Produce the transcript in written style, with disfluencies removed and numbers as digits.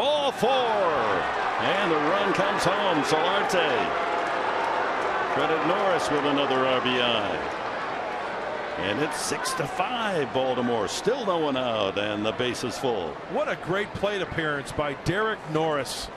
Ball four. And the run comes home. Solarte. Derek Norris with another RBI. And it's 6-5 Baltimore, still no one out, and the base is full. What a great plate appearance by Derek Norris.